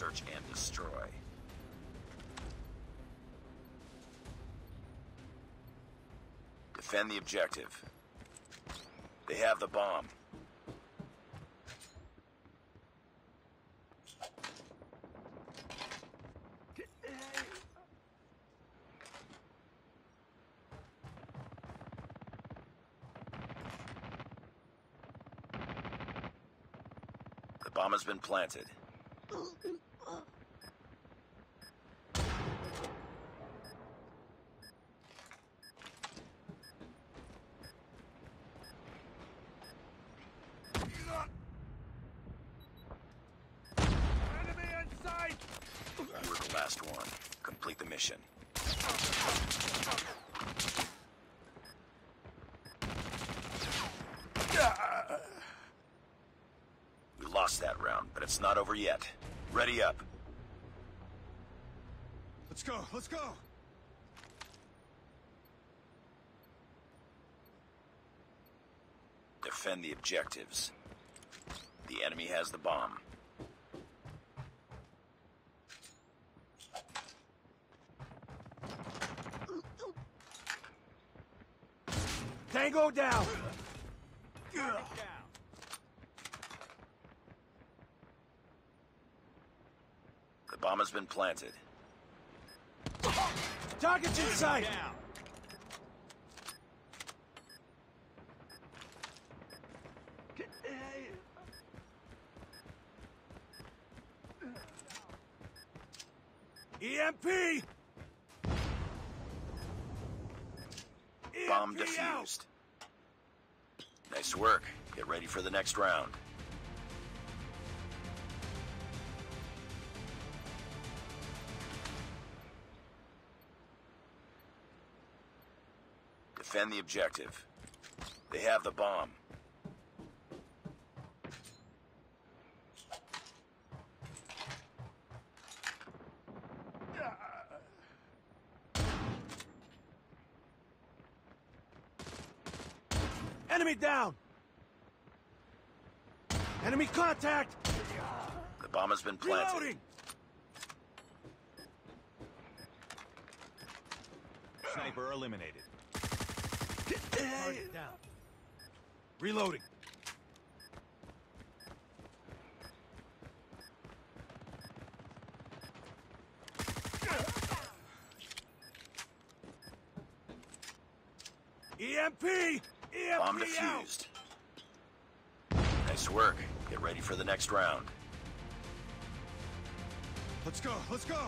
search and destroy. Defend the objective. They have the bomb. The bomb has been planted. We lost that round, but it's not over yet. Ready up. Let's go, let's go. Defend the objectives. The enemy has the bomb. Tango down. Down. The bomb has been planted. Target's in sight. EMP. Bomb defused. Nice work. Get ready for the next round. Defend the objective. They have the bomb. Enemy down! Enemy contact! The bomb has been planted. Reloading. Sniper eliminated. Target down. Reloading. EMP! Bomb defused. Nice work. Get ready for the next round. Let's go, let's go.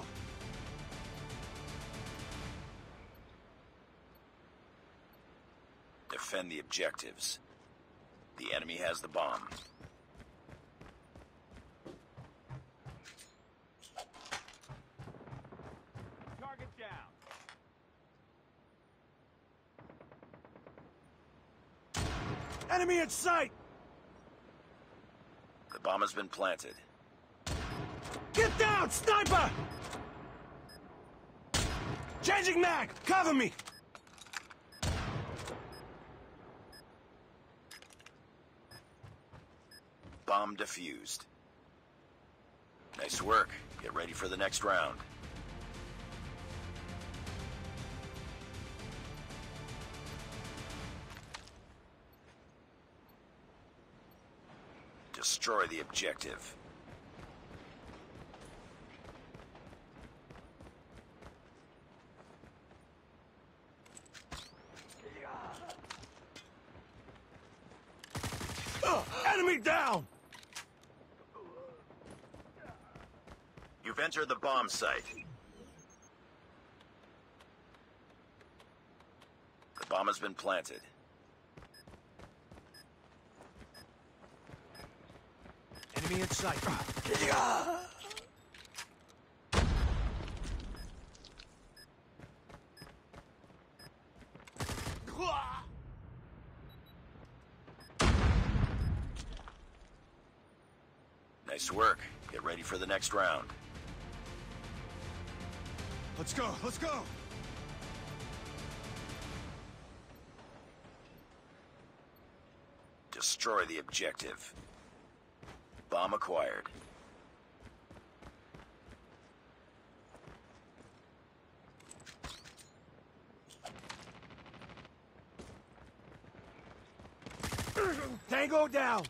Defend the objectives. The enemy has the bomb. Target down. Enemy in sight! The bomb has been planted. Get down, sniper! Changing mag! Cover me! Bomb defused. Nice work. Get ready for the next round. Destroy the objective. Enemy down! You've entered the bomb site. The bomb has been planted. In sight. Nice work. Get ready for the next round. Let's go, let's go. Destroy the objective. Bomb acquired. Tango down.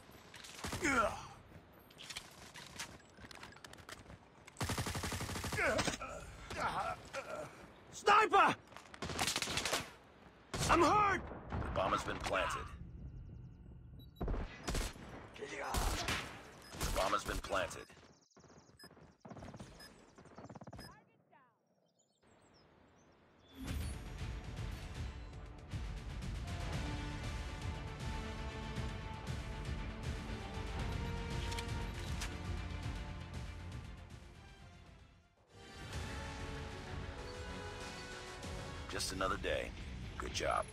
Sniper! I'm hurt! The bomb has been planted. The bomb has been planted. Just another day. Good job.